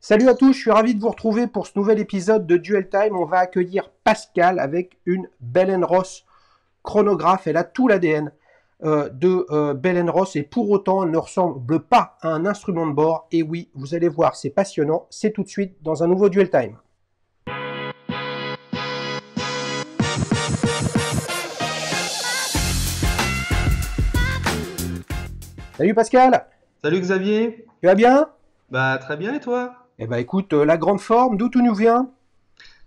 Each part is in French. Salut à tous, je suis ravi de vous retrouver pour ce nouvel épisode de Duel Time. On va accueillir Pascal avec une Bell & Ross chronographe. Elle a tout l'ADN de Bell & Ross et pour autant elle ne ressemble pas à un instrument de bord. Et oui, vous allez voir, c'est passionnant. C'est tout de suite dans un nouveau Duel Time. Salut Pascal. Salut Xavier. Tu vas bien? Bah très bien, et toi? Eh bah écoute, la grande forme, d'où tout nous vient?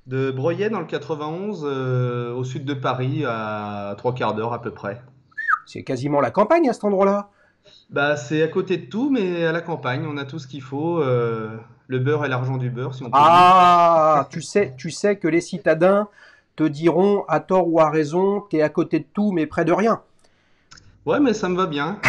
De Breuillet dans le 91, au sud de Paris, à 3 quarts d'heure à peu près. C'est quasiment la campagne à cet endroit-là. Bah c'est à côté de tout, mais à la campagne, on a tout ce qu'il faut, le beurre et l'argent du beurre si on peut dire. Tu sais que les citadins te diront à tort ou à raison, t'es à côté de tout mais près de rien. Ouais, mais ça me va bien.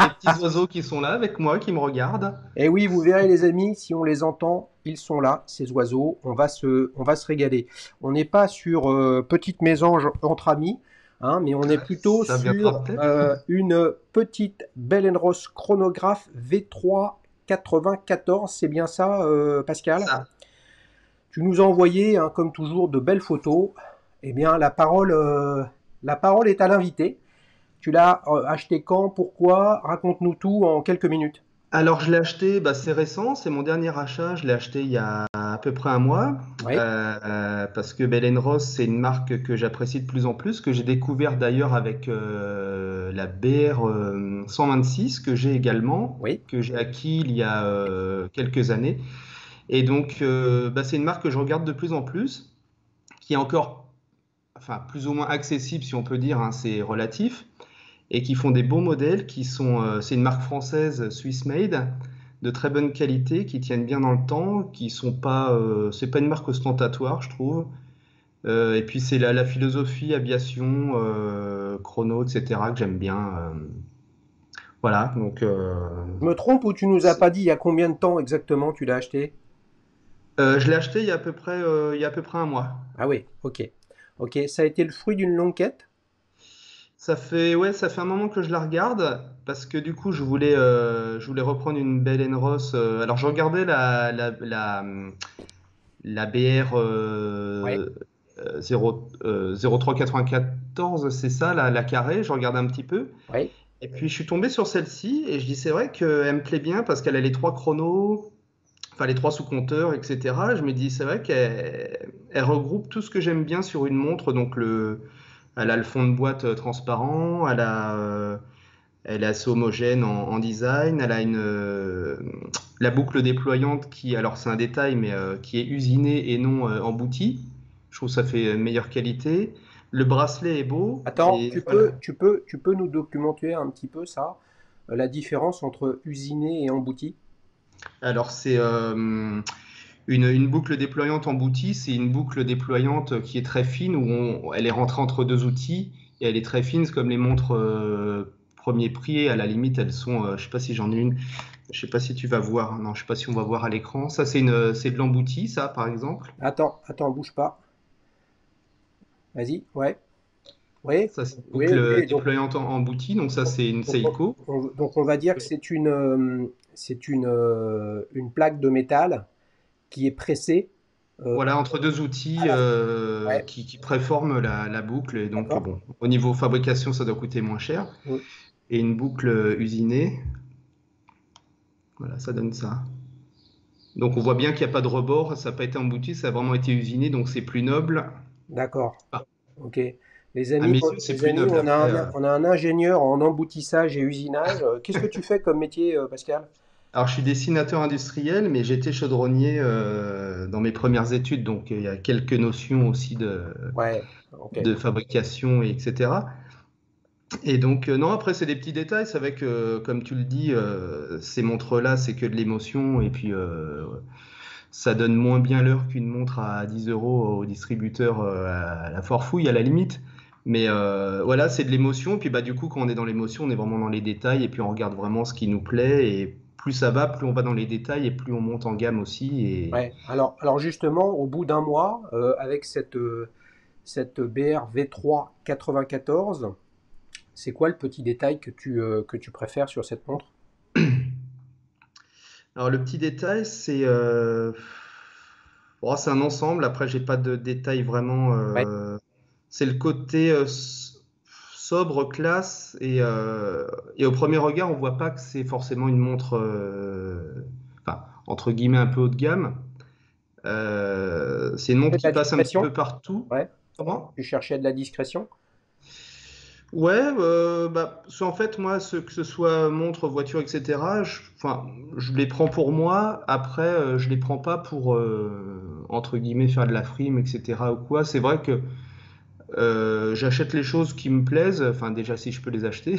Les petits oiseaux qui sont là avec moi, qui me regardent. Et oui, vous verrez les amis, si on les entend, ils sont là, ces oiseaux. On va se régaler. On n'est pas sur petite mésange entre amis, hein, mais on est plutôt sur une petite Bell & Ross chronographe V3-94. C'est bien ça, Pascal? Ça. Tu nous as envoyé, hein, comme toujours, de belles photos. Eh bien, la parole est à l'invité. Tu l'as acheté quand? Pourquoi? Raconte-nous tout en quelques minutes. Alors, je l'ai acheté, bah, c'est récent, c'est mon dernier achat. Je l'ai acheté il y a à peu près un mois. Oui. Parce que Bell & Ross, c'est une marque que j'apprécie de plus en plus, que j'ai découvert d'ailleurs avec la BR 126, que j'ai également, oui, que j'ai acquis il y a quelques années. Et donc, bah, c'est une marque que je regarde de plus en plus, qui est encore, enfin, plus ou moins accessible, si on peut dire, hein, c'est relatif, et qui font des beaux modèles, qui sont, c'est une marque française, Swiss Made, de très bonne qualité, qui tiennent bien dans le temps, qui sont pas, c'est pas une marque ostentatoire, je trouve. Et puis c'est la philosophie aviation, chrono, etc. que j'aime bien. Voilà. Donc. Je me trompe ou tu nous as pas dit il y a combien de temps exactement tu l'as acheté? Je l'ai acheté il y a à peu près un mois. Ah oui. Ok. Ok. Ça a été le fruit d'une longue quête. Ça fait un moment que je la regarde parce que du coup je voulais reprendre une Bell & Ross. Alors je regardais la BR ouais. 0394, c'est ça, la carrée. Je regardais un petit peu. Ouais. Et puis je suis tombé sur celle-ci et je dis c'est vrai qu'elle me plaît bien parce qu'elle a les 3 chronos, enfin les 3 sous-compteurs, etc. Je me dis c'est vrai qu'elle regroupe tout ce que j'aime bien sur une montre, donc le. Elle a le fond de boîte transparent, elle est assez homogène en design, elle a la boucle déployante qui, alors c'est un détail, mais qui est usinée et non emboutie. Je trouve que ça fait meilleure qualité. Le bracelet est beau. Attends, tu peux nous documenter un petit peu ça, la différence entre usinée et emboutie? Alors c'est... Une boucle déployante emboutie, c'est une boucle déployante qui est très fine, où elle est rentrée entre 2 outils, et elle est très fine, c'est comme les montres premier prix, à la limite elles sont, je ne sais pas si j'en ai une, je ne sais pas si tu vas voir, non je ne sais pas si on va voir à l'écran, ça c'est de l'embouti, ça par exemple. Attends, bouge pas, vas-y, ouais. Oui, ça c'est une boucle déployante emboutie, donc ça c'est une Seiko. Donc on va dire que c'est une plaque de métal qui est pressé. Voilà, entre 2 outils ouais, qui préforment la boucle. Et donc, bon, au niveau fabrication, ça doit coûter moins cher. Oui. Et une boucle usinée, voilà, ça donne ça. Donc, on voit bien qu'il n'y a pas de rebord, ça n'a pas été embouti, ça a vraiment été usiné, donc c'est plus noble. D'accord. Ah. Ok. Les amis, on a un ingénieur en emboutissage et usinage. Qu'est-ce que tu fais comme métier, Pascal ? Alors, je suis dessinateur industriel, mais j'étais chaudronnier dans mes premières études, donc il y a quelques notions aussi ouais, okay, de fabrication, etc. Et donc, non, après, c'est des petits détails. C'est vrai que, comme tu le dis, ces montres-là, c'est que de l'émotion, et puis ça donne moins bien l'heure qu'une montre à 10 € au distributeur à la forfouille, à la limite. Mais voilà, c'est de l'émotion. Puis, bah, du coup, quand on est dans l'émotion, on est vraiment dans les détails, et puis on regarde vraiment ce qui nous plaît, et plus ça va, plus on va dans les détails et plus on monte en gamme aussi. Et... Ouais. Alors justement, au bout d'un mois, avec cette BR V3-94, c'est quoi le petit détail que tu préfères sur cette montre? Alors le petit détail, c'est bon, c'est un ensemble. Après, j'ai pas de détail vraiment. Ouais. C'est le côté sobre, classe, et au premier regard, on voit pas que c'est forcément une montre, enfin, entre guillemets, un peu haut de gamme. C'est une montre qui passe un petit peu partout. Ouais. Comment ? Tu cherchais de la discrétion ? Ouais, bah, en fait, moi, que ce soit montre, voiture, etc., je les prends pour moi. Après, je les prends pas pour, entre guillemets, faire de la frime, etc. ou quoi. C'est vrai que j'achète les choses qui me plaisent, enfin, déjà, si je peux les acheter.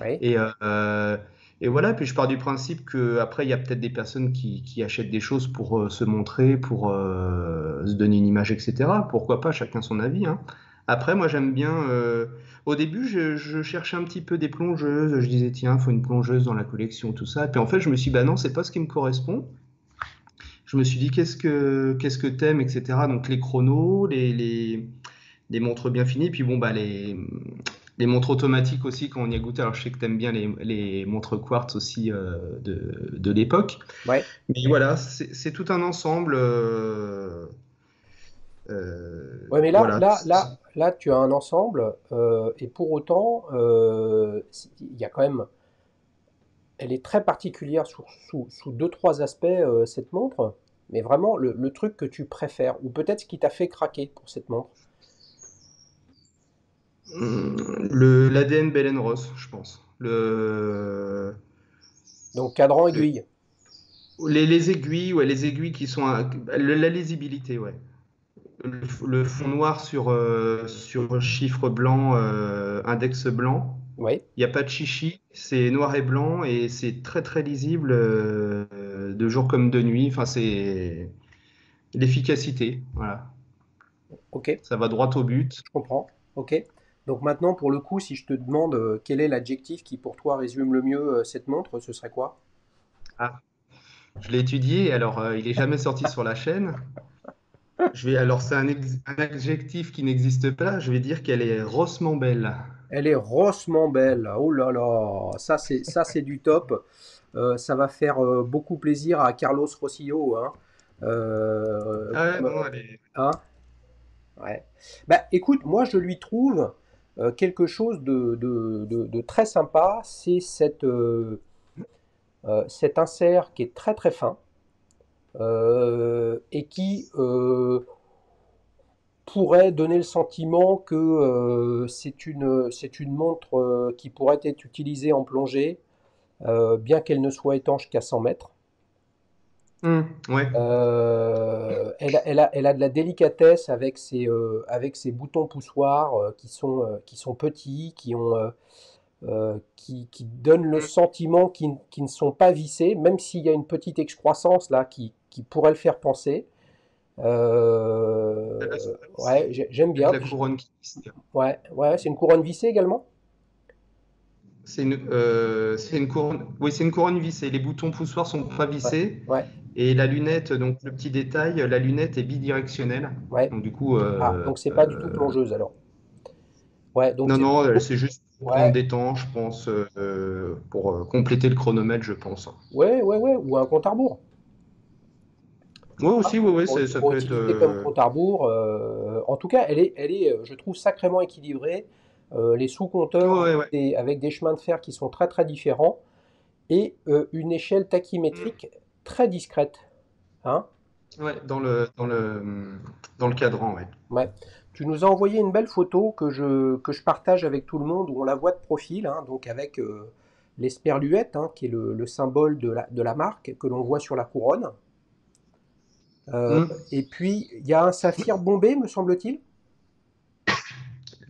Oui. Et voilà, puis je pars du principe qu'après, il y a peut-être des personnes qui achètent des choses pour se montrer, pour se donner une image, etc. Pourquoi pas, chacun son avis, hein. Après, moi, j'aime bien... au début, je cherchais un petit peu des plongeuses. Je disais, tiens, il faut une plongeuse dans la collection, tout ça. Et puis, en fait, je me suis dit, bah non, c'est pas ce qui me correspond. Je me suis dit, qu'est-ce que t'aimes, etc. Donc, les chronos, les montres bien finies. Puis, bon, bah, les montres automatiques aussi, quand on y a goûté. Alors, je sais que t'aimes bien les montres quartz aussi de l'époque. Ouais. Mais voilà, c'est tout un ensemble... ouais, mais là, voilà. Là, tu as un ensemble, et pour autant, il y a quand même, elle est très particulière sous deux, trois aspects, cette montre, mais vraiment le truc que tu préfères, ou peut-être ce qui t'a fait craquer pour cette montre. L'ADN Bell & Ross, je pense. Donc, cadran, aiguille. Les aiguilles, ouais, les aiguilles qui sont, la lisibilité, ouais. Le fond noir sur chiffre blanc, index blanc. Ouais. Il n'y a pas de chichi, c'est noir et blanc et c'est très très lisible, de jour comme de nuit. Enfin, c'est l'efficacité, voilà. Ok. Ça va droit au but. Je comprends. Ok. Donc maintenant, pour le coup, si je te demande quel est l'adjectif qui pour toi résume le mieux cette montre, ce serait quoi? Ah, je l'ai étudié. Alors, il n'est jamais sorti sur la chaîne. Alors, c'est un adjectif qui n'existe pas. Je vais dire qu'elle est rossement belle. Elle est rossement belle. Oh là là, ça c'est du top. Ça va faire beaucoup plaisir à Carlos Rosillo. Hein. Ah ouais, bon, allez. Hein, ouais. Bah, écoute, moi, je lui trouve quelque chose de très sympa. C'est cet insert qui est très, très fin. Et qui pourrait donner le sentiment que c'est une montre qui pourrait être utilisée en plongée, bien qu'elle ne soit étanche qu'à 100 mètres. Mmh, ouais. Elle a de la délicatesse avec ses boutons poussoirs qui sont petits, qui donnent le sentiment qu'ils ne sont pas vissés, même s'il y a une petite excroissance là qui pourrait le faire penser. Ouais, j'aime bien. La couronne qui visse. Ouais, ouais, c'est une couronne vissée également. C'est une couronne. Oui, c'est une couronne vissée. Les boutons poussoirs sont pas vissés. Ouais. Ouais. Et la lunette, donc le petit détail, la lunette est bidirectionnelle. Ouais. Donc du coup. Donc c'est pas du tout plongeuse alors. Ouais. Donc non, c'est juste. Ouais. Des temps, je pense, pour compléter le chronomètre, je pense. Ouais, ou un compte à rebours. Ouais, aussi, ouais, ça peut être comme compte à rebours. En tout cas, elle est, je trouve, sacrément équilibrée. Les sous-compteurs, ouais. Avec des chemins de fer qui sont très très différents et une échelle tachymétrique très discrète. Hein ? Ouais, dans le cadran, ouais. Ouais. Tu nous as envoyé une belle photo que je partage avec tout le monde, où on la voit de profil, hein, donc avec l'esperluette, hein, qui est le symbole de la marque, que l'on voit sur la couronne. Et puis, il y a un saphir bombé, me semble-t-il.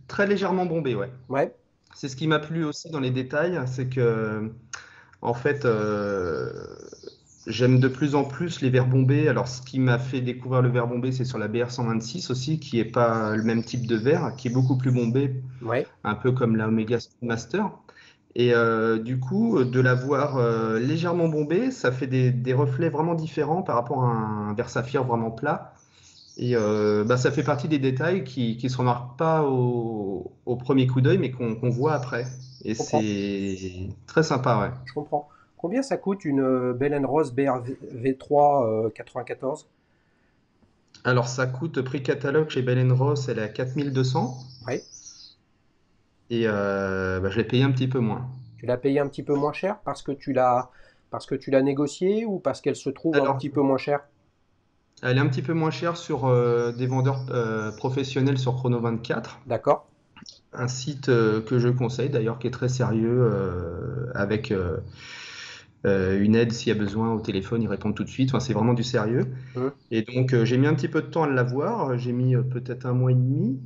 Très légèrement bombé, ouais. Ouais. C'est ce qui m'a plu aussi dans les détails, c'est que, en fait... J'aime de plus en plus les verres bombés. Alors, ce qui m'a fait découvrir le verre bombé, c'est sur la BR 126 aussi, qui n'est pas le même type de verre, qui est beaucoup plus bombé, ouais. Un peu comme la Omega Speedmaster. Et du coup, de l'avoir légèrement bombé, ça fait des reflets vraiment différents par rapport à un verre saphir vraiment plat. Et bah, ça fait partie des détails qui ne se remarquent pas au premier coup d'œil, mais qu'on voit après. Et c'est très sympa, ouais. Je comprends. Combien ça coûte une Bell & Ross BR V3-94 ? Alors ça coûte, prix catalogue chez Bell & Ross, elle est à 4200. Oui. Et je l'ai payé un petit peu moins. Tu l'as payé un petit peu moins cher parce que tu l'as négociée ou parce qu'elle se trouve un petit peu moins chère? Elle est un petit peu moins chère sur des vendeurs professionnels sur Chrono24. D'accord. Un site que je conseille d'ailleurs, qui est très sérieux, avec une aide s'il y a besoin au téléphone, ils répondent tout de suite. Enfin, c'est vraiment du sérieux. Mmh. Et donc j'ai mis un petit peu de temps à l'avoir. J'ai mis peut-être un mois et demi.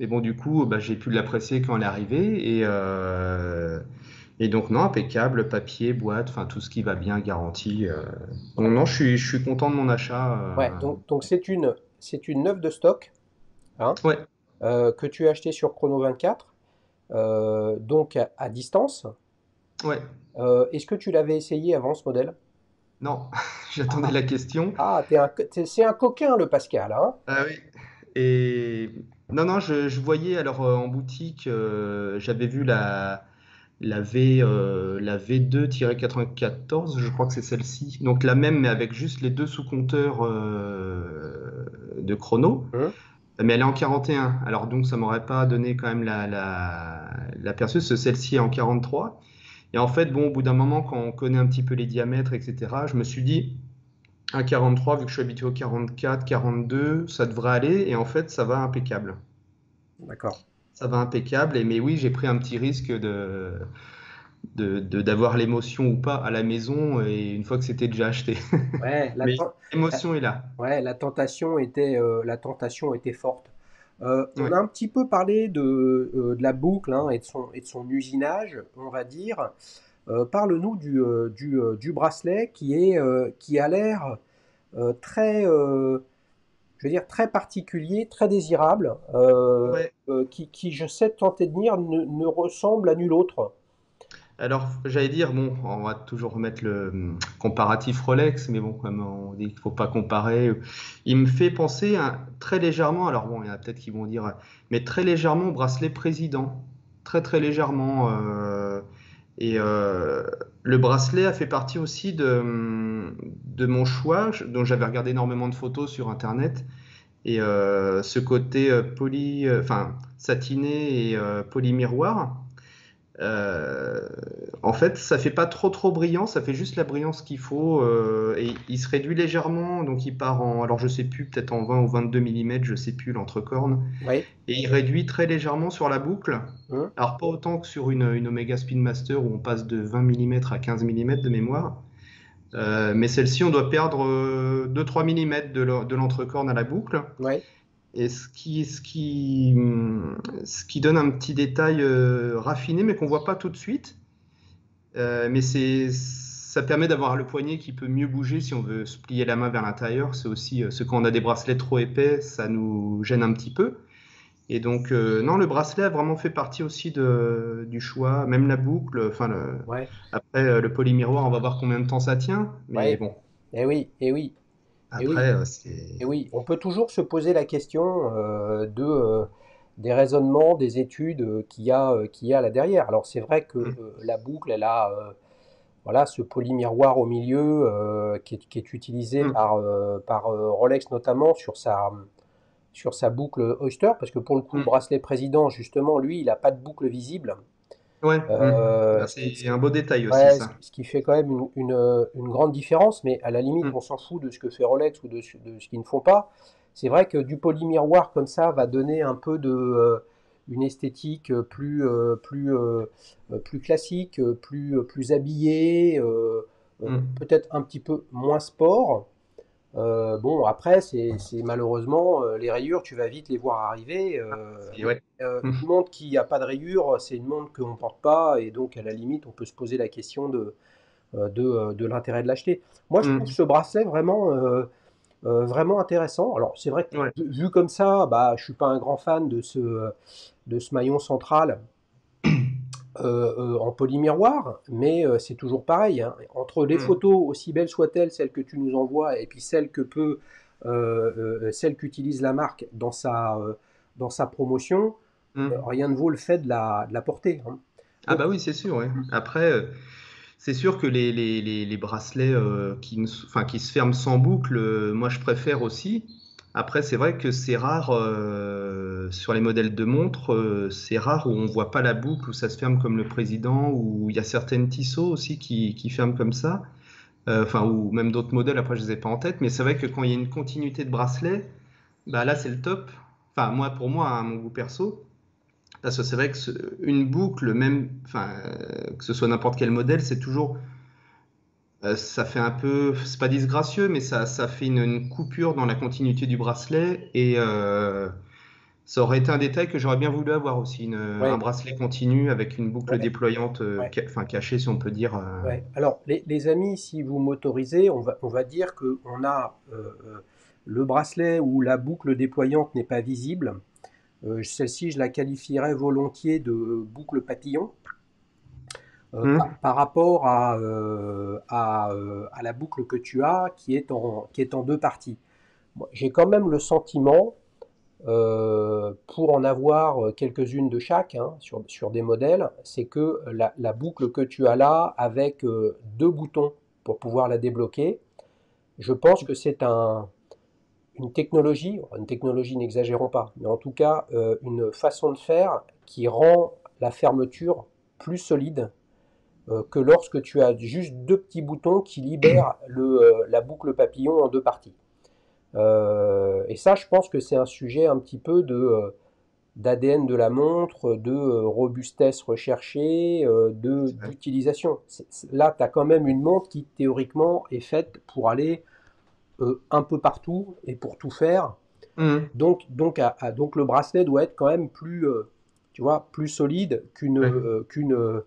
Mais bon, du coup, j'ai pu l'apprécier quand elle est arrivée. Et donc, non, impeccable, papier, boîte, enfin tout ce qui va bien, garantie. Donc, non, je suis content de mon achat. Ouais, donc c'est une neuve de stock, hein, ouais, que tu as acheté sur Chrono24, donc à distance. Ouais. Est-ce que tu l'avais essayé avant, ce modèle ? Non, j'attendais la question. Ah, c'est un coquin, le Pascal, hein ? Ah oui. Et non, je voyais, alors en boutique, j'avais vu la V2-94, je crois que c'est celle-ci. Donc la même, mais avec juste les deux sous-compteurs de chrono. Mais elle est en 41. Alors donc ça ne m'aurait pas donné quand même la perceuse. Celle-ci est en 43. Et en fait, bon, au bout d'un moment, quand on connaît un petit peu les diamètres, etc., je me suis dit, un 43, vu que je suis habitué au 44, 42, ça devrait aller. Et en fait, ça va impeccable. D'accord. Ça va impeccable. Mais oui, j'ai pris un petit risque d'avoir l'émotion ou pas à la maison, et une fois que c'était déjà acheté. Ouais, l'émotion est là. Ouais, la tentation était forte. On a un petit peu parlé de la boucle, hein, et de son usinage, on va dire. Parle-nous du bracelet qui a l'air très, je veux dire, très particulier, très désirable, ouais, qui, je sais tenter de dire, ne ressemble à nul autre. Alors, j'allais dire, bon, on va toujours remettre le comparatif Rolex, mais bon, comme on dit qu'il ne faut pas comparer, il me fait penser très légèrement, alors bon, il y en a peut-être qui vont dire, mais très légèrement au bracelet président, très très légèrement. Le bracelet a fait partie aussi de mon choix, dont j'avais regardé énormément de photos sur internet, et ce côté satiné et polymiroir, en fait ça fait pas trop brillant, ça fait juste la brillance qu'il faut, et il se réduit légèrement, donc il part en, alors je sais plus, peut-être en 20 ou 22 mm, je sais plus, l'entrecorne, oui. Et il réduit très légèrement sur la boucle, oui. Alors pas autant que sur une Omega Speedmaster où on passe de 20 mm à 15 mm de mémoire, mais celle-ci on doit perdre 2-3 mm de l'entrecorne à la boucle, oui. Et ce qui donne un petit détail raffiné, mais qu'on ne voit pas tout de suite. Mais ça permet d'avoir le poignet qui peut mieux bouger si on veut se plier la main vers l'intérieur. C'est aussi quand on a des bracelets trop épais, ça nous gêne un petit peu. Et donc, non, le bracelet a vraiment fait partie aussi du choix. Même la boucle, ouais. Après le polymiroir, on va voir combien de temps ça tient. Mais ouais. Bon. Eh oui, eh oui. Après, et oui, on peut toujours se poser la question des raisonnements, des études qu'il y a là derrière. Alors c'est vrai que la boucle, elle a voilà, ce polymiroir au milieu qui est utilisé par Rolex notamment sur sa boucle Oyster, parce que pour le coup, le bracelet président, justement, lui, il n'a pas de boucle visible. Ouais, c'est un beau détail aussi, ouais, ça. Ce qui fait quand même une grande différence, mais à la limite, on s'en fout de ce que fait Rolex ou de ce qu'ils ne font pas. C'est vrai que du polymiroir comme ça va donner un peu une esthétique plus classique, plus habillée, peut-être un petit peu moins sport. Bon, après, c'est malheureusement, les rayures, tu vas vite les voir arriver. Ouais. Une montre qui n'a pas de rayures, c'est une montre qu'on ne porte pas, et donc à la limite, on peut se poser la question de l'intérêt de l'acheter. Moi, je trouve ce bracelet vraiment intéressant. Alors, c'est vrai que ouais, vu comme ça, je ne suis pas un grand fan de ce maillon central en polymiroir, mais c'est toujours pareil, hein. Entre les photos, aussi belles soient-elles, celles que tu nous envoies, et puis celles qu'utilise la marque dans sa promotion, rien ne vaut le fait de la porter, hein. Donc, ah bah oui, c'est sûr, ouais. Après, C'est sûr que les bracelets qui se ferment sans boucle, moi je préfère aussi. Après, c'est vrai que c'est rare, sur les modèles de montres, c'est rare où on ne voit pas la boucle, où ça se ferme comme le président, où il y a certaines Tissot aussi qui ferment comme ça, ou même d'autres modèles, après je ne les ai pas en tête, mais c'est vrai que quand il y a une continuité de bracelet, bah, là c'est le top, enfin moi, pour moi, à mon goût perso, parce que c'est vrai qu'une boucle, même, que ce soit n'importe quel modèle, c'est toujours... ça fait un peu, c'est pas disgracieux, mais ça fait une coupure dans la continuité du bracelet, et ça aurait été un détail que j'aurais bien voulu avoir aussi, un bracelet continu avec une boucle déployante, cachée si on peut dire. Alors les amis, si vous m'autorisez, on va dire qu'on a le bracelet où la boucle déployante n'est pas visible. Celle-ci, je la qualifierais volontiers de boucle patillon. Par rapport à la boucle que tu as, qui est en deux parties. J'ai quand même le sentiment, pour en avoir quelques-unes de chaque, sur des modèles, c'est que la boucle que tu as là, avec deux boutons pour pouvoir la débloquer, je pense que c'est une technologie, n'exagérons pas, mais en tout cas une façon de faire qui rend la fermeture plus solide que lorsque tu as juste deux petits boutons qui libèrent la boucle papillon en deux parties. Et ça, je pense que c'est un sujet un petit peu d'ADN de la montre, de robustesse recherchée, d'utilisation. Là, tu as quand même une montre qui, théoriquement, est faite pour aller un peu partout et pour tout faire. Donc le bracelet doit être quand même plus, plus solide qu'une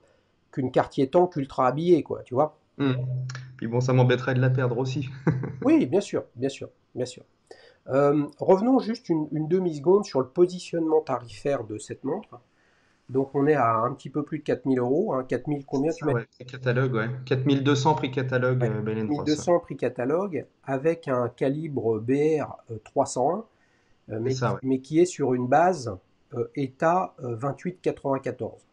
Cartier Tank ultra habillée, quoi, tu vois. Puis bon, ça m'embêterait de la perdre aussi. Oui, bien sûr. Revenons juste une demi-seconde sur le positionnement tarifaire de cette montre. Donc, on est à un petit peu plus de 4 000 €. 4 000 combien tu mets ? Catalogue, 4 200 prix catalogue. 4 200 prix catalogue, avec un calibre BR 301, mais qui est sur une base ETA 2894.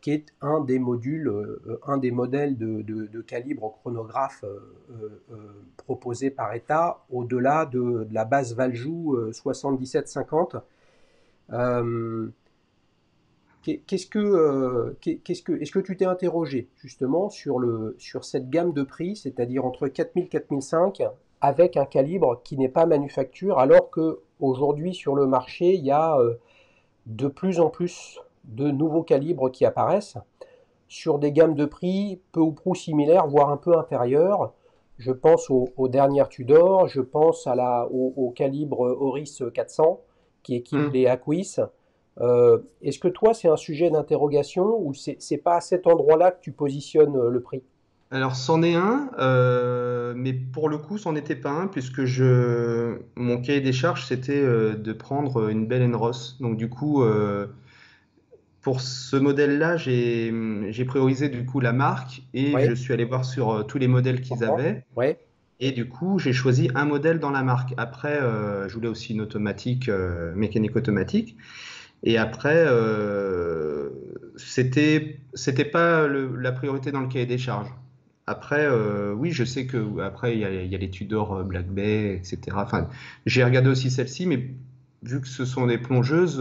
Qui est un des modèles de calibre chronographe proposé par ETA, au-delà de la base Valjoux 7750. Est-ce que tu t'es interrogé justement sur cette gamme de prix, c'est-à-dire entre 4000 et 4005, avec un calibre qui n'est pas manufacture, alors qu'aujourd'hui sur le marché, il y a de plus en plus de nouveaux calibres qui apparaissent sur des gammes de prix peu ou prou similaires, voire un peu inférieures. Je pense aux dernières Tudor, je pense au calibre Oris 400 qui équipe les Aquis. Est-ce que toi, c'est un sujet d'interrogation, ou c'est pas à cet endroit-là que tu positionnes le prix ? Alors, c'en est un, mais pour le coup, c'en était pas un, puisque mon cahier des charges, c'était de prendre une Bell & Ross. Donc, du coup... pour ce modèle-là, j'ai priorisé du coup la marque, et je suis allé voir sur tous les modèles qu'ils avaient. Et du coup, j'ai choisi un modèle dans la marque. Après, je voulais aussi une automatique, mécanique automatique. Et après, c'était pas la priorité dans le cahier des charges. Après, oui, je sais que après il y a les Tudor Black Bay, etc. Enfin, j'ai regardé aussi celle-ci, mais vu que ce sont des plongeuses,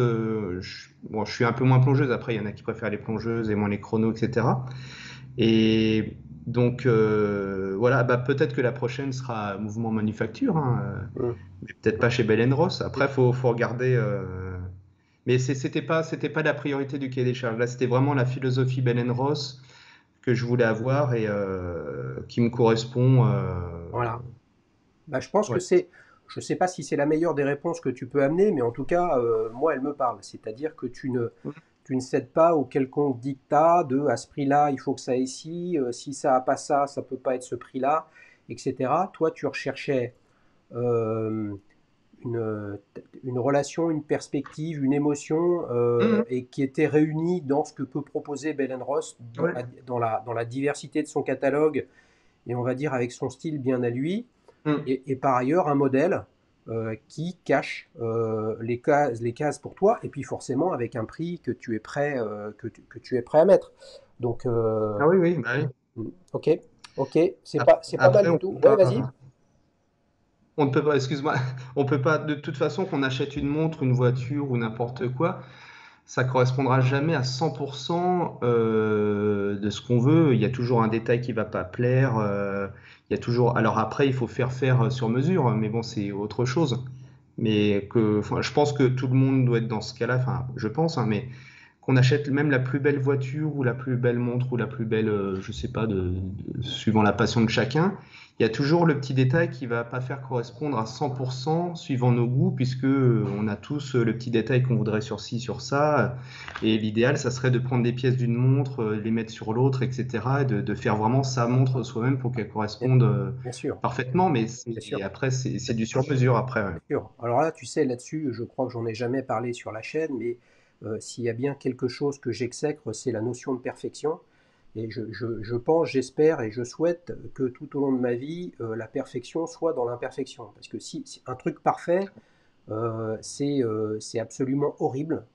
je suis un peu moins plongeuse. Après, il y en a qui préfèrent les plongeuses et moins les chronos, etc. Et donc, voilà, bah, peut-être que la prochaine sera mouvement manufacture, mais peut-être pas chez Bell & Ross. Après, faut regarder. Mais c'était pas la priorité du cahier des charges. Là, c'était vraiment la philosophie Bell & Ross que je voulais avoir et qui me correspond. Voilà. Bah, je pense que c'est... Je ne sais pas si c'est la meilleure des réponses que tu peux amener, mais en tout cas, moi, elle me parle. C'est-à-dire que tu ne cèdes pas au quelconque dictat de « à ce prix-là, il faut que ça aille ici, si ça n'a pas ça, ça ne peut pas être ce prix-là, etc. » Toi, tu recherchais une relation, une perspective, une émotion, et qui était réunie dans ce que peut proposer Bell & Ross, dans la diversité de son catalogue, et on va dire avec son style bien à lui. Et par ailleurs, un modèle qui cache les cases pour toi, et puis forcément avec un prix que tu es prêt à mettre. Donc, ah oui, bah oui. Ok, ok, c'est pas mal du tout. Ouais, vas-y. On ne peut pas, excuse-moi, on peut pas, de toute façon, qu'on achète une montre, une voiture ou n'importe quoi, ça correspondra jamais à 100% de ce qu'on veut. Il y a toujours un détail qui va pas plaire. Il y a toujours. Alors après, il faut faire sur mesure, mais bon, c'est autre chose. Mais que, enfin, je pense que tout le monde doit être dans ce cas-là. Enfin, je pense, hein, mais qu'on achète même la plus belle voiture ou la plus belle montre ou la plus belle, je sais pas, suivant la passion de chacun, il y a toujours le petit détail qui va pas faire correspondre à 100% suivant nos goûts, puisque on a tous le petit détail qu'on voudrait sur ci, sur ça. Et l'idéal, ça serait de prendre des pièces d'une montre, les mettre sur l'autre, etc. Et de faire vraiment sa montre soi-même pour qu'elle corresponde parfaitement. Mais après, c'est du sur-mesure après. Ouais. Sûr. Alors là, tu sais, là-dessus, je crois que j'en ai jamais parlé sur la chaîne, mais s'il y a bien quelque chose que j'exècre, c'est la notion de perfection. Et je pense, j'espère et je souhaite que tout au long de ma vie, la perfection soit dans l'imperfection. Parce que si un truc parfait, c'est absolument horrible.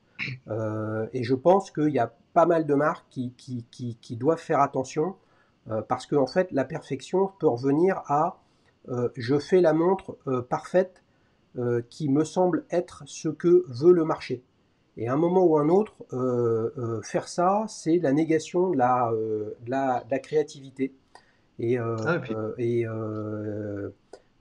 Et je pense qu'il y a pas mal de marques qui doivent faire attention, parce que en fait, la perfection peut revenir à je fais la montre parfaite qui me semble être ce que veut le marché. Et à un moment ou un autre, faire ça, c'est la négation de la créativité. Et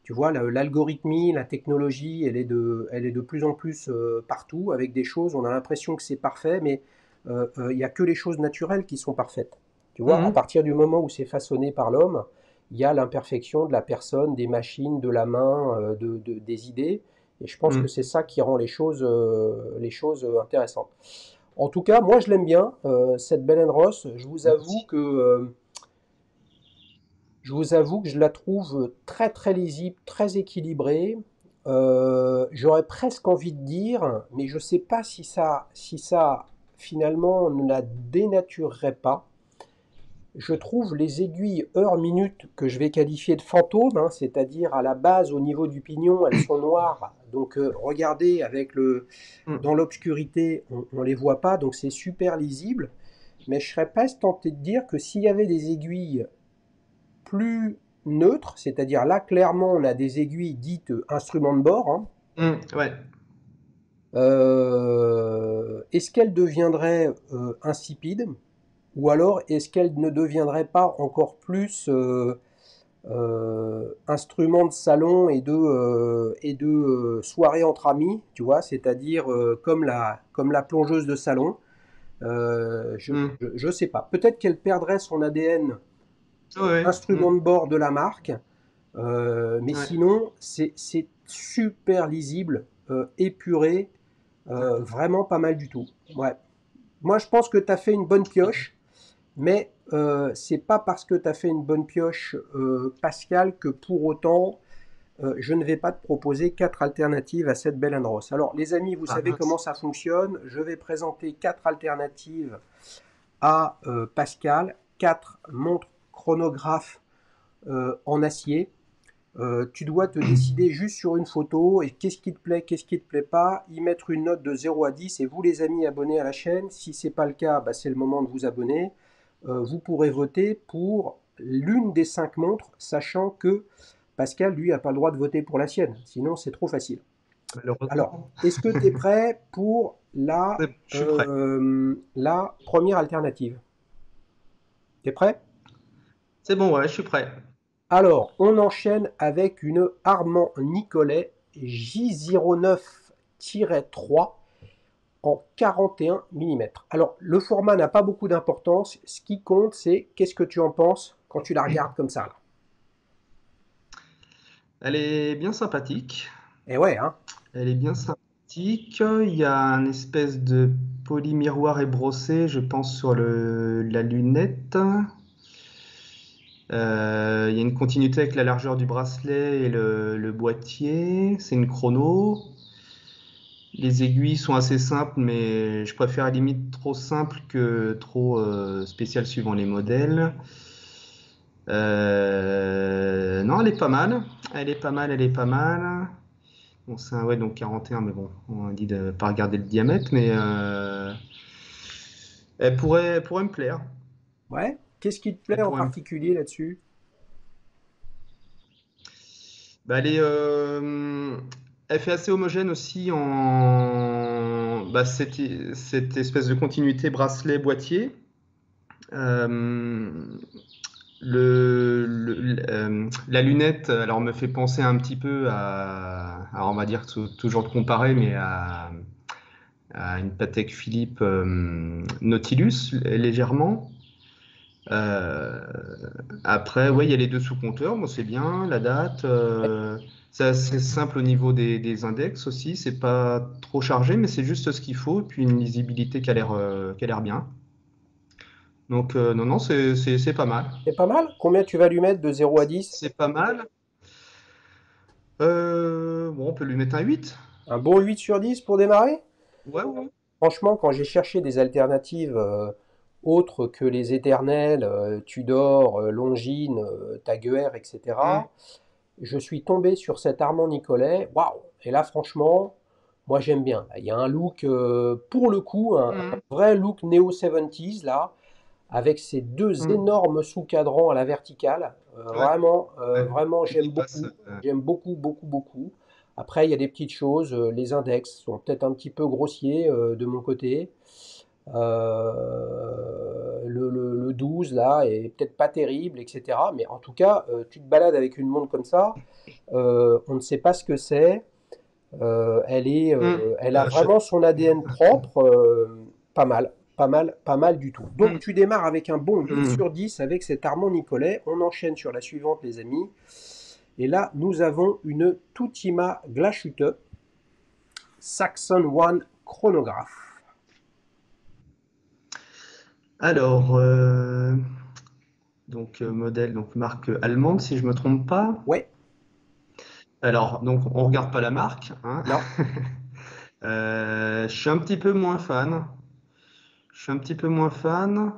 tu vois, l'algorithmie, la technologie, elle est de plus en plus partout, avec des choses, on a l'impression que c'est parfait, mais il n'y a que les choses naturelles qui sont parfaites. Tu vois, à partir du moment où c'est façonné par l'homme, il y a l'imperfection de la personne, des machines, de la main, des idées. Et je pense que c'est ça qui rend les choses intéressantes. En tout cas, moi, je l'aime bien, cette Bell & Ross. Je vous avoue que je la trouve très, très lisible, très équilibrée. J'aurais presque envie de dire, mais je ne sais pas si ça, finalement, ne la dénaturerait pas. Je trouve les aiguilles heure-minute que je vais qualifier de fantômes, hein, c'est-à-dire à la base, au niveau du pignon, elles sont noires. Donc, regardez, dans l'obscurité, on ne les voit pas, donc c'est super lisible. Mais je serais presque tenté de dire que s'il y avait des aiguilles plus neutres, c'est-à-dire là, clairement, on a des aiguilles dites instruments de bord. Hein, ouais. Est-ce qu'elles deviendraient insipides ? Ou alors, est-ce qu'elle ne deviendrait pas encore plus instrument de salon et de soirée entre amis, tu vois, c'est-à-dire comme la plongeuse de salon. Je sais pas. Peut-être qu'elle perdrait son ADN instrument de bord de la marque, mais sinon, c'est super lisible, épuré, vraiment pas mal du tout. Ouais. Moi, je pense que tu as fait une bonne pioche. Mais c'est pas parce que tu as fait une bonne pioche, Pascal, que pour autant, je ne vais pas te proposer 4 alternatives à cette Bell & Ross. Alors, les amis, vous savez comment ça fonctionne. Je vais présenter 4 alternatives à Pascal, 4 montres chronographes en acier. Tu dois te décider juste sur une photo et qu'est-ce qui te plaît, qu'est-ce qui ne te plaît pas, y mettre une note de 0 à 10. Et vous, les amis, abonnez à la chaîne. Si ce n'est pas le cas, bah, c'est le moment de vous abonner. Vous pourrez voter pour l'une des 5 montres, sachant que Pascal, lui, n'a pas le droit de voter pour la sienne. Sinon, c'est trop facile. Alors, est-ce que tu es prêt pour la première alternative? Tu es prêt? C'est bon, ouais, je suis prêt. Alors, on enchaîne avec une Armand Nicolet J09-3. En 41 mm. Alors, le format n'a pas beaucoup d'importance. Ce qui compte, c'est qu'est-ce que tu en penses quand tu la regardes comme ça. Là. Elle est bien sympathique. Et ouais, hein. Elle est bien sympathique. Il y a une espèce de polymiroir et brossé, je pense, sur la lunette. Il y a une continuité avec la largeur du bracelet et le boîtier. C'est une chrono. Les aiguilles sont assez simples, mais je préfère à la limite trop simple que trop spécial suivant les modèles. Non, elle est pas mal. Elle est pas mal. Bon, c'est un donc 41, mais bon, on dit de ne pas regarder le diamètre, mais elle pourrait me plaire. Ouais, Qu'est-ce qui te plaît en particulier là-dessus? Bah, elle fait assez homogène aussi en cette espèce de continuité bracelet-boîtier. La lunette, alors, me fait penser un petit peu à, on va dire toujours de comparer, mais à une Patek Philippe Nautilus, légèrement. Après, ouais, il y a les deux sous-compteurs, bon, c'est bien, la date, c'est assez simple au niveau des index aussi, c'est pas trop chargé, mais c'est juste ce qu'il faut, puis une lisibilité qui a l'air bien. Donc, non, non, c'est pas mal. C'est pas mal? Combien tu vas lui mettre de 0 à 10? C'est pas mal. Bon, on peut lui mettre un 8. Un bon 8 sur 10 pour démarrer? Ouais, ouais. Franchement, quand j'ai cherché des alternatives autres que les éternels, Tudor, Longines, Taguer, etc., je suis tombé sur cet Armand Nicolet. Waouh! Et là, franchement, moi, j'aime bien. Il y a un look, pour le coup, un vrai look néo-70s, là, avec ces deux énormes sous-cadrans à la verticale. Ouais. Vraiment, vraiment j'aime beaucoup. J'aime beaucoup, beaucoup, beaucoup. Après, il y a des petites choses. Les index sont peut-être un petit peu grossiers de mon côté. Le 12, là, est peut-être pas terrible, etc. Mais en tout cas, tu te balades avec une montre comme ça. On ne sait pas ce que c'est. Elle a vraiment son ADN propre. Pas mal. Pas mal, pas mal du tout. Donc, tu démarres avec un bon 8 sur 10 avec cet Armand Nicolet. On enchaîne sur la suivante, les amis. Et là, nous avons une Tutima Glashütte Saxon One chronographe. Alors, donc modèle, donc marque allemande, si je ne me trompe pas. Ouais. Alors, donc, on ne regarde pas la marque. Hein. Non. Je suis un petit peu moins fan. Je suis un petit peu moins fan.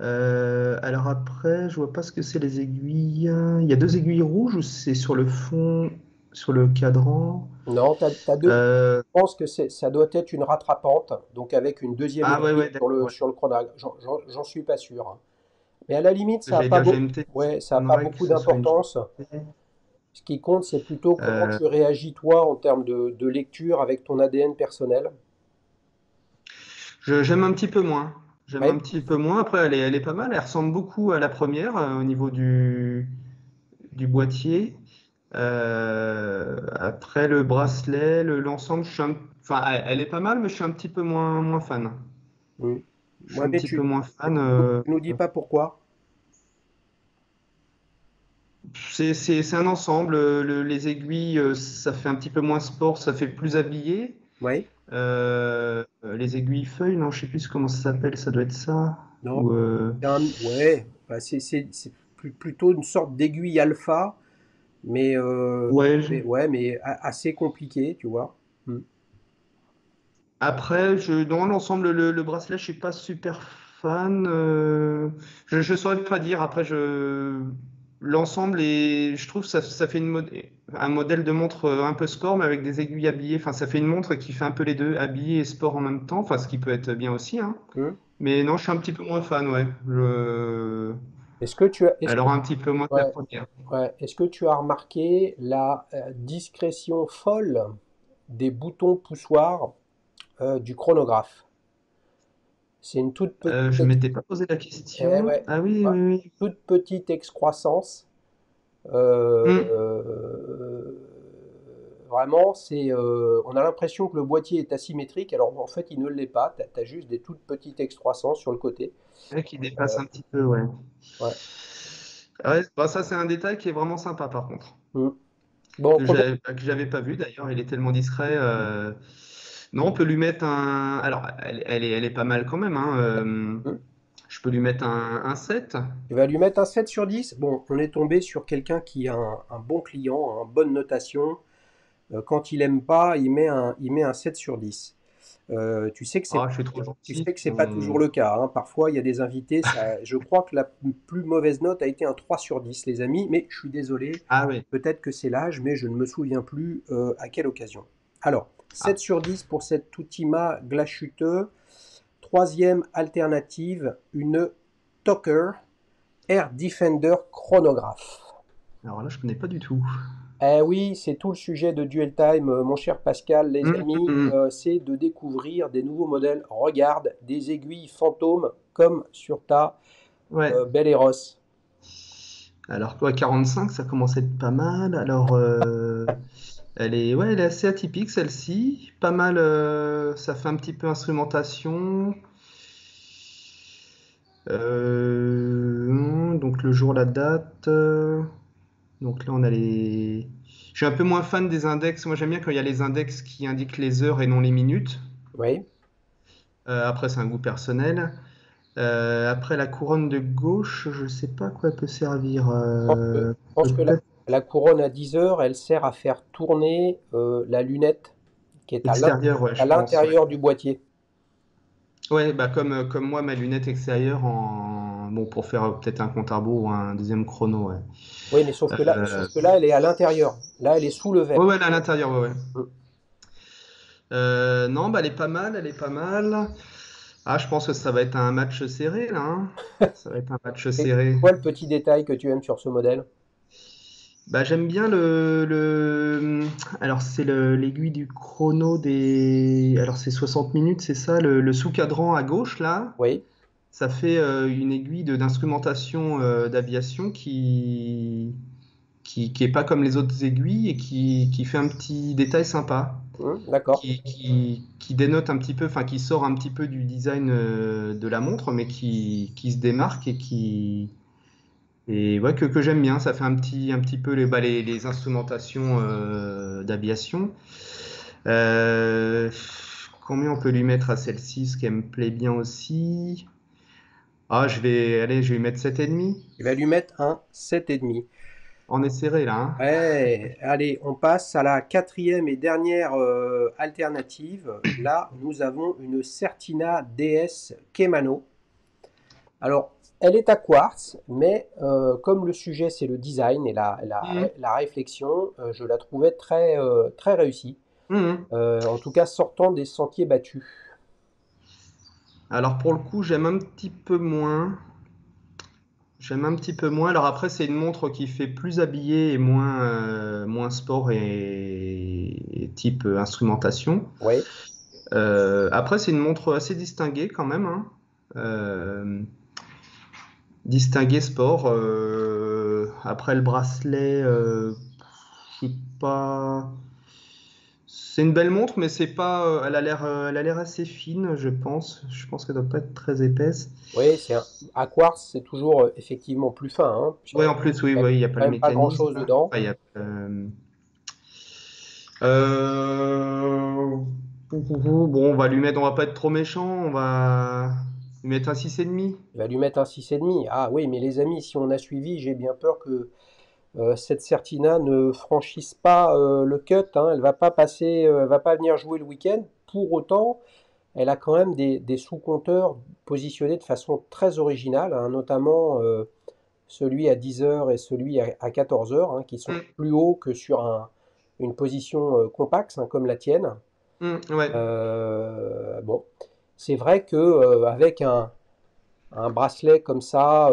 Alors après, je vois pas ce que c'est les aiguilles. Il y a deux aiguilles rouges ou c'est sur le fond, sur le cadran? Non, t'as deux. Je pense que ça doit être une rattrapante, donc avec une deuxième aiguille sur le chronographe. J'en suis pas sûr. Mais à la limite, ça n'a pas, pas beaucoup d'importance. Ce qui compte, c'est plutôt comment tu réagis toi en termes de lecture avec ton ADN personnel. J'aime un petit peu moins. J'aime un petit peu moins. Après, elle est pas mal. Elle ressemble beaucoup à la première au niveau du boîtier. Après, le bracelet, l'ensemble, enfin, elle est pas mal, mais je suis un petit peu moins fan. Oui. Je suis un petit peu moins fan. Tu ne nous dis pas pourquoi? C'est un ensemble. Les aiguilles, ça fait un petit peu moins sport, ça fait plus habillé. Oui. Les aiguilles feuilles, non, je sais plus comment ça s'appelle, ça doit être ça. Non. Ou ouais, bah c'est plutôt une sorte d'aiguille alpha, mais mais assez compliqué, tu vois. Après, dans l'ensemble, le bracelet, je suis pas super fan. Je saurais pas dire. Après, l'ensemble, et je trouve ça fait un modèle de montre un peu sport, mais avec des aiguilles habillées. Enfin, ça fait une montre qui fait un peu les deux, habillée et sport en même temps. Enfin, ce qui peut être bien aussi. Hein. Mais non, je suis un petit peu moins fan, ouais. Est-ce que tu as... Alors, un petit peu moins que la première. Ouais. Est-ce que tu as remarqué la discrétion folle des boutons poussoirs du chronographe? C'est une toute petite... je ne m'étais pas posé la question. Ah oui, oui. Toute petite excroissance. Vraiment, on a l'impression que le boîtier est asymétrique. Alors, en fait, il ne l'est pas. Tu as juste des toutes petites excroissances sur le côté. Qui dépassent un petit peu, ouais. Ça, c'est un détail qui est vraiment sympa, par contre. Bon, que j'avais pas vu, d'ailleurs. Il est tellement discret... Non, on peut lui mettre un... Alors, elle est pas mal quand même. Hein. Je peux lui mettre un 7. Tu vas lui mettre un 7 sur 10. Bon, on est tombé sur quelqu'un qui a un bon client, une bonne notation. Quand il n'aime pas, il met un 7 sur 10. Tu sais que c'est pas toujours le cas. Hein. Parfois, il y a des invités. Ça, je crois que la plus mauvaise note a été un 3 sur 10, les amis. Mais je suis désolé. Peut-être que c'est l'âge, mais je ne me souviens plus à quelle occasion. Alors... 7 sur 10 pour cette Tutima Glashütte. Troisième alternative, une Tockr Air Defender chronographe. Alors là, je ne connais pas du tout. Eh oui, c'est tout le sujet de Duel Time, mon cher Pascal, les amis, c'est de découvrir des nouveaux modèles. Regarde, des aiguilles fantômes comme sur ta Bell & Ross. Alors quoi, 45, ça commence à être pas mal. Alors, elle est assez atypique celle-ci. Pas mal, ça fait un petit peu instrumentation. Donc le jour, la date... Donc là, on a les... Je suis un peu moins fan des index. Moi, j'aime bien quand il y a les index qui indiquent les heures et non les minutes. Oui. Après, c'est un goût personnel. Après, la couronne de gauche, je ne sais pas à quoi elle peut servir. Je pense que la couronne à 10 heures, elle sert à faire tourner la lunette qui est à l'intérieur du boîtier. Oui, bah, comme moi, ma lunette extérieure en... Bon, pour faire peut-être un compte à rebours ou un deuxième chrono. Ouais. Oui, mais sauf que là, elle est à l'intérieur. Là, elle est sous le verre. Oui, elle est à l'intérieur. Ouais. Non, bah, elle est pas mal. Ah, je pense que ça va être un match serré, là. Hein. Ça va être un match serré. Quoi le petit détail que tu aimes sur ce modèle? Bah, j'aime bien le... Alors, c'est l'aiguille du chrono des... Alors, c'est 60 minutes, c'est ça? Le sous-cadran à gauche, là. Oui. Ça fait une aiguille d'instrumentation d'aviation qui est pas comme les autres aiguilles et qui fait un petit détail sympa. D'accord. Qui dénote un petit peu, enfin qui sort un petit peu du design de la montre, mais qui se démarque et que j'aime bien. Ça fait un petit peu les instrumentations d'aviation. Combien on peut lui mettre à celle-ci, ce qui me plaît bien aussi. Ah, je vais lui mettre 7,5. Il va lui mettre un 7,5. On est serré, là. Hein. Ouais, allez, on passe à la quatrième et dernière alternative. Là, nous avons une Certina DS Caimano. Alors, elle est à quartz, mais comme le sujet, c'est le design et la réflexion, je la trouvais très, très réussie. En tout cas, sortant des sentiers battus. Alors pour le coup, j'aime un petit peu moins. Alors après, c'est une montre qui fait plus habillée et moins sport et type instrumentation. Oui. Après, c'est une montre assez distinguée quand même. Hein. Distinguée sport. Après, le bracelet, je ne sais pas... C'est une belle montre, mais c'est pas. Elle a l'air assez fine, je pense. Je pense qu'elle doit pas être très épaisse. Oui, à quartz, c'est toujours effectivement plus fin. Hein. Oui, en plus, oui, il n'y a pas le mécanisme. Pas grand chose dedans. Enfin, Bon, on va pas être trop méchant. On va lui mettre un 6,5. Il va lui mettre un 6,5. Ah oui, mais les amis, si on a suivi, j'ai bien peur que. Cette Certina ne franchisse pas le cut, hein, elle ne va pas passer, va pas venir jouer le week-end. Pour autant, elle a quand même des sous-compteurs positionnés de façon très originale, hein, notamment celui à 10h et celui à 14h, hein, qui sont plus hauts que sur une position compacte, hein, comme la tienne. Bon, c'est vrai que avec un bracelet comme ça,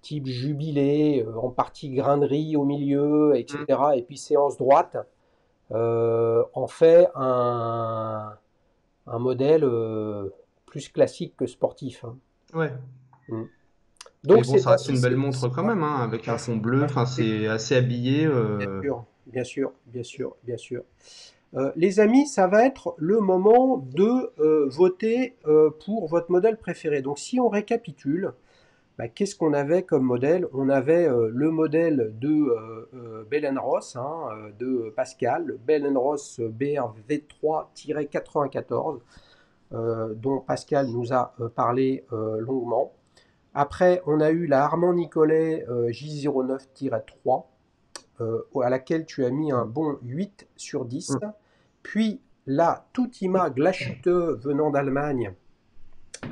type jubilé, en partie grainerie au milieu, etc. Et puis séance droite, en fait un modèle plus classique que sportif. Hein. Ouais. Donc bon, ça reste une belle montre quand même, hein, avec un fond bleu. Enfin, c'est assez habillé. Bien sûr. Les amis, ça va être le moment de voter pour votre modèle préféré. Donc, si on récapitule. Bah, qu'est-ce qu'on avait comme modèle? On avait le modèle de Bell & Ross, hein, de Pascal, le Bell & Ross BR V3-94, dont Pascal nous a parlé longuement. Après, on a eu la Armand Nicolet J09-3, à laquelle tu as mis un bon 8 sur 10. Puis la Tutima Glashütte venant d'Allemagne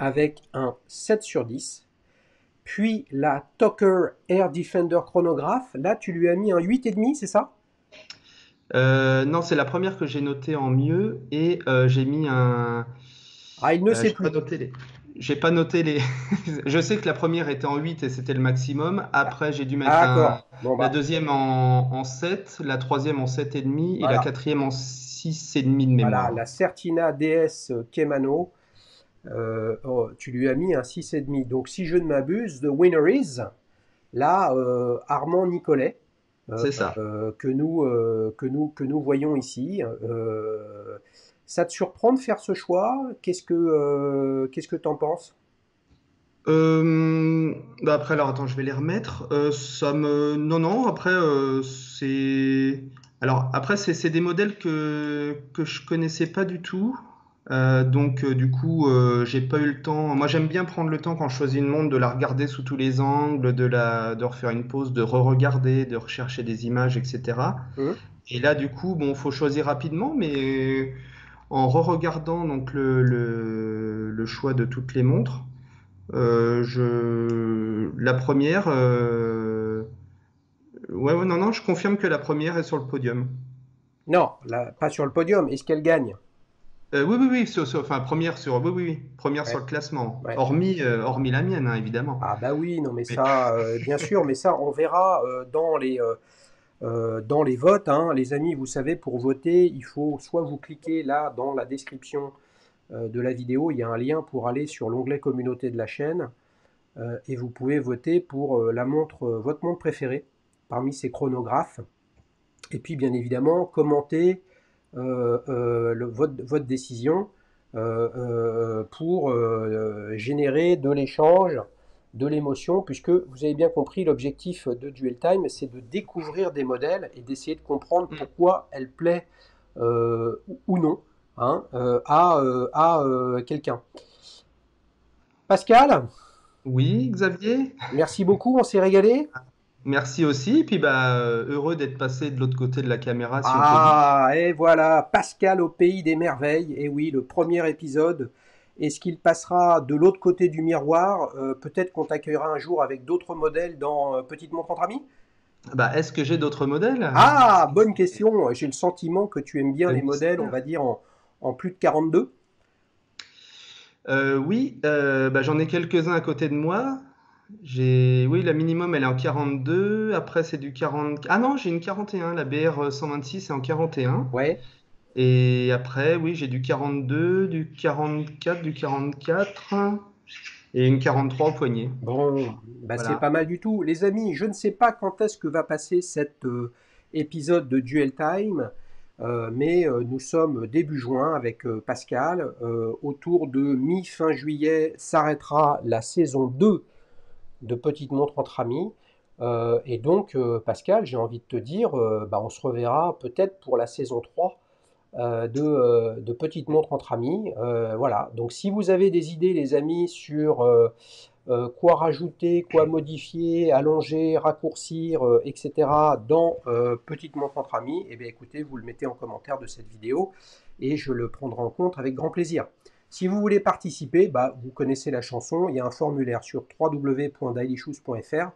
avec un 7 sur 10. Puis la Tockr Air Defender chronographe, là tu lui as mis un 8,5, c'est ça? Non, c'est la première que j'ai notée en mieux et j'ai mis un... Ah, il ne sait plus. Pas noté les... J'ai pas noté les. Je sais que la première était en 8 et c'était le maximum. Après, j'ai dû mettre la deuxième en 7, la troisième en 7,5 et la quatrième en 6,5 de mémoire. Voilà, la Certina DS Caimano, tu lui as mis un 6,5. Donc, si je ne m'abuse, The Winner Is, là, Armand Nicolet, que nous voyons ici. Ça te surprend de faire ce choix? Qu'est-ce que t'en penses? Après, alors attends, je vais les remettre. Non, après, c'est... Alors, après, c'est des modèles que je ne connaissais pas du tout. Du coup, j'ai pas eu le temps. Moi, j'aime bien prendre le temps quand je choisis une montre de la regarder sous tous les angles, de refaire une pause, de re-regarder, de rechercher des images, etc. Et là, du coup, bon, faut choisir rapidement, mais... En re-regardant donc le choix de toutes les montres, la première, je confirme que la première est sur le podium. Non, pas sur le podium. Est-ce qu'elle gagne? Oui, première sur le classement, hormis la mienne, hein, évidemment. Ah bah oui, non mais ça, bien sûr, mais ça on verra dans les votes, hein, les amis, vous savez, pour voter, il faut soit vous cliquez là dans la description de la vidéo, il y a un lien pour aller sur l'onglet communauté de la chaîne et vous pouvez voter pour votre montre préférée parmi ces chronographes. Et puis, bien évidemment, commentez votre décision pour générer de l'échange, de l'émotion, puisque vous avez bien compris, l'objectif de Duel Time, c'est de découvrir des modèles et d'essayer de comprendre pourquoi elle plaît ou non à quelqu'un. Pascal? Oui, Xavier? Merci beaucoup, on s'est régalé. Merci aussi, puis heureux d'être passé de l'autre côté de la caméra. Si on peut dire. Et voilà, Pascal au pays des merveilles, et oui, le premier épisode. Est-ce qu'il passera de l'autre côté du miroir? Peut-être qu'on t'accueillera un jour avec d'autres modèles dans Petite Montre entre amis. Est-ce que j'ai d'autres modèles? Ah, bonne question. J'ai le sentiment que tu aimes bien les modèles, on va dire, en plus de 42. Oui, j'en ai quelques-uns à côté de moi. Oui, la minimum, elle est en 42. Après, c'est du 40... Ah non, j'ai une 41. La BR 126 est en 41. Ouais. Et après, oui, j'ai du 42, du 44, du 44 et une 43 au poignet. Bon, c'est pas mal du tout. Les amis, je ne sais pas quand est-ce que va passer cet épisode de Duel Time, mais nous sommes début juin avec Pascal. Autour de mi-fin juillet s'arrêtera la saison 2 de Petite Montre entre amis. Et donc, Pascal, j'ai envie de te dire, on se reverra peut-être pour la saison 3. De petites montres entre amis. Voilà, donc si vous avez des idées, les amis, sur quoi rajouter, quoi modifier, allonger, raccourcir, etc. dans Petites Montres entre amis, et bien écoutez, vous le mettez en commentaire de cette vidéo et je le prendrai en compte avec grand plaisir. Si vous voulez participer, vous connaissez la chanson, il y a un formulaire sur www.dialicious.fr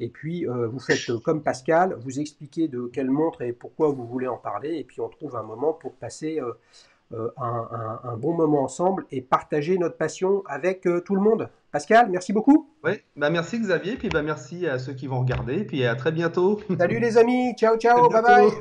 et puis vous faites comme Pascal, vous expliquez de quelle montre et pourquoi vous voulez en parler, et puis on trouve un moment pour passer un bon moment ensemble et partager notre passion avec tout le monde. Pascal, merci beaucoup. Oui, merci Xavier, puis merci à ceux qui vont regarder, puis à très bientôt. Salut les amis, ciao, bye bye.